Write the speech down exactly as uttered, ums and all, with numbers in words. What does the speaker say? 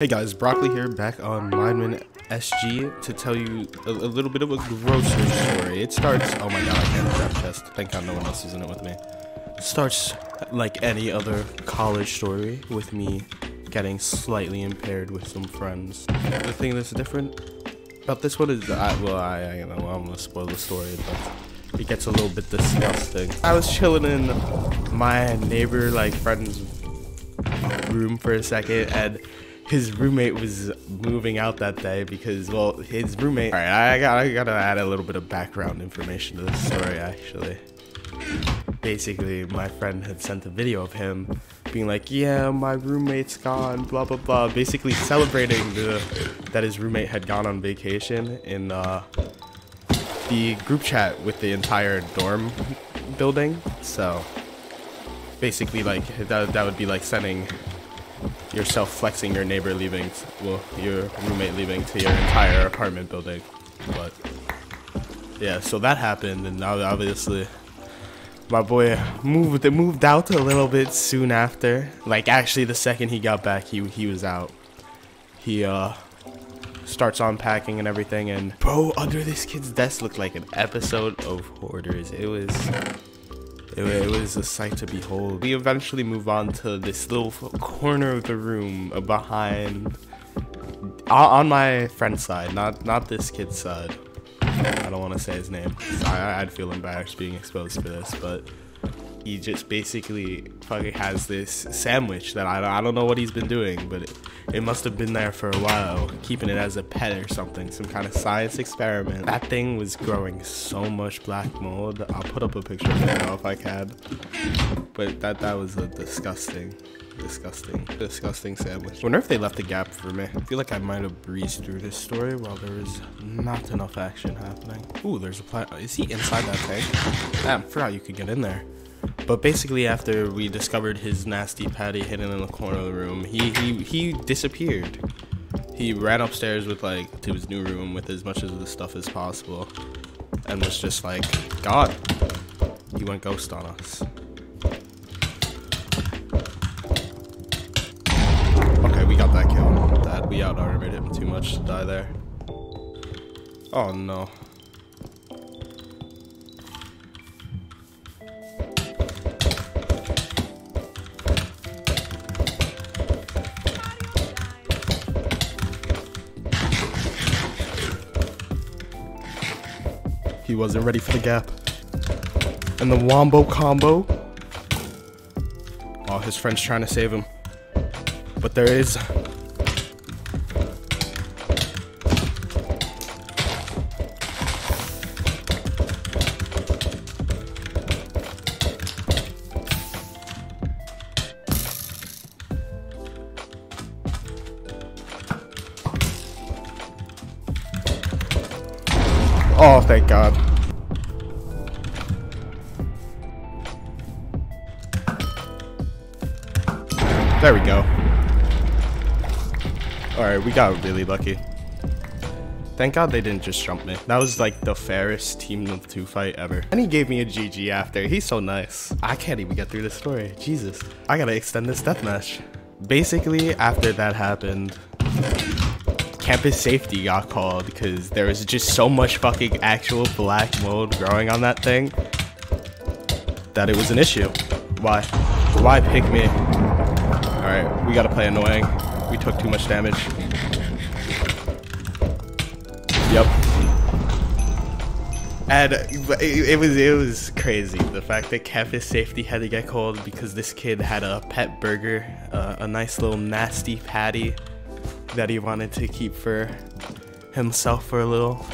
Hey guys, Broccoli here, back on Minemen S G to tell you a, a little bit of a grocery story. It starts, oh my god, I can't grab chest. Thank god no one else is in it with me. It starts like any other college story with me getting slightly impaired with some friends. The thing that's different about this one is, I, well, I, I you know, I'm gonna spoil the story, but it gets a little bit disgusting. I was chilling in my neighbor, like, friend's room for a second, and his roommate was moving out that day because, well, his roommate... All right, I gotta, I gotta add a little bit of background information to this story, actually. Basically, my friend had sent a video of him being like, yeah, my roommate's gone, blah, blah, blah. Basically celebrating the, that his roommate had gone on vacation in uh, the group chat with the entire dorm building. So, basically, like, that, that would be like sending... yourself flexing your neighbor leaving, well, your roommate leaving to your entire apartment building. But yeah, so that happened, and obviously my boy moved it moved out a little bit soon after. Like, actually, the second he got back, he he was out. He uh starts unpacking and everything, and bro, under this kid's desk looked like an episode of Hoarders. It was. It, it was a sight to behold. We eventually move on to this little corner of the room behind, on my friend's side, not not this kid's side. I don't want to say his name. I, I'd feel embarrassed being exposed for this, but he just basically fucking has this sandwich that I, I don't know what he's been doing, but it, it must have been there for a while, keeping it as a pet or something, some kind of science experiment. That thing was growing so much black mold. I'll put up a picture of it now if I can, but that that was a disgusting, disgusting, disgusting sandwich. I wonder if they left a gap for me. I feel like I might have breezed through this story while there was not enough action happening. Ooh, there's a plant. Is he inside that tank? Damn, I forgot you could get in there. But basically, after we discovered his nasty patty hidden in the corner of the room, he, he, he disappeared. He ran upstairs with like to his new room with as much of the stuff as possible, and was just like, God, he went ghost on us. Okay, we got that kill. That we out-armored him too much to die there. Oh no. He wasn't ready for the gap. And the wombo combo. Oh, his friend's trying to save him. But there is. Oh, thank God. There we go. Alright, we got really lucky. Thank God they didn't just jump me. That was like the fairest team of two fight ever. And he gave me a G G after. He's so nice. I can't even get through this story. Jesus. I gotta extend this deathmatch. Basically, after that happened... campus safety got called because there was just so much fucking actual black mold growing on that thing that it was an issue. Why? Why pick me? Alright, we gotta play annoying. We took too much damage. Yep. And it, it was it was crazy, the fact that campus safety had to get called because this kid had a pet burger, uh, a nice little nasty patty that he wanted to keep for himself for a little.